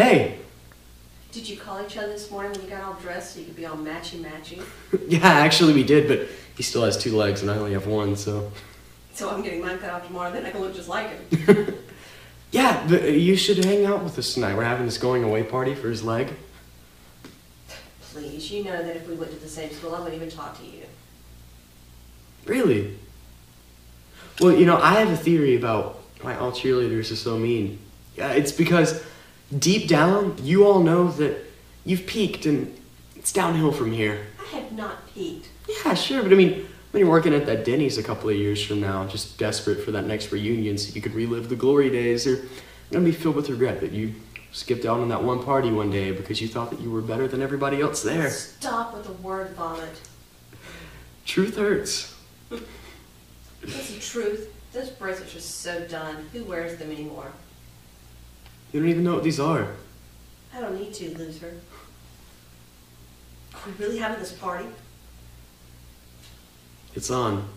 Hey! Did you call each other this morning when you got all dressed so you could be all matchy-matchy? Yeah, actually we did, but he still has 2 legs and I only have 1, so... So I'm getting mine cut off tomorrow, then I can look just like him. Yeah, but you should hang out with us tonight. We're having this going-away party for his leg. Please, you know that if we went to the same school, I wouldn't even talk to you. Really? Well, you know, I have a theory about why all cheerleaders are so mean. It's because deep down, you all know that you've peaked and it's downhill from here. I have not peaked. Yeah, sure, but I mean, when you're working at that Denny's a couple of years from now, just desperate for that next reunion so you could relive the glory days, you're gonna be filled with regret that you skipped out on that one party one day because you thought that you were better than everybody else there. Stop with the word vomit. Truth hurts. That's the truth. Those bracelets are so done. Who wears them anymore? You don't even know what these are. I don't need to, loser. Are we really having this party? It's on.